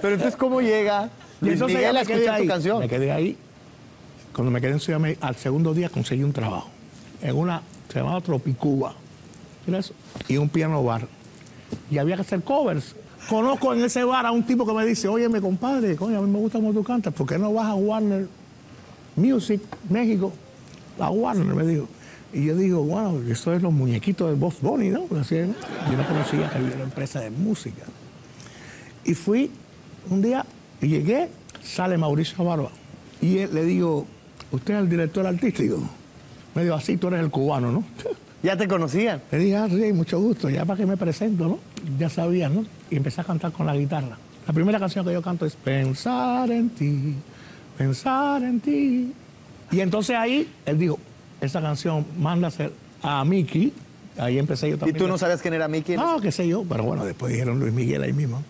Pero entonces, ¿cómo llega? Luis entonces Miguel a escuchar tu canción. Me quedé ahí. Cuando me quedé en Ciudad de México, al segundo día conseguí un trabajo. En una, se llamaba Tropicuba. ¿Mira eso? Y un piano bar. Y había que hacer covers. Conozco en ese bar a un tipo que me dice, oye, mi compadre, coño, a mí me gusta cómo tú cantas, ¿por qué no vas a Warner Music México? A Warner, me dijo. Y yo digo, wow, eso es los muñequitos del Boss Bunny, ¿no? Pues así, ¿no? Yo no conocía que había una empresa de música. Y fui un día, y llegué, sale Mauricio Barba. Y él, le digo, ¿usted es el director artístico? Me dijo, así, tú eres el cubano, ¿no? ¿Ya te conocían? Le dije, ah, sí, mucho gusto, ya para que me presento, ¿no? Ya sabías, ¿no? Y empecé a cantar con la guitarra. La primera canción que yo canto es Pensar en ti, pensar en ti. Y entonces ahí, él dijo, esa canción, mándase a Miki. Ahí empecé yo también. ¿Y tú no sabías quién era Miki? No, qué sé yo, pero bueno, después dijeron Luis Miguel ahí mismo.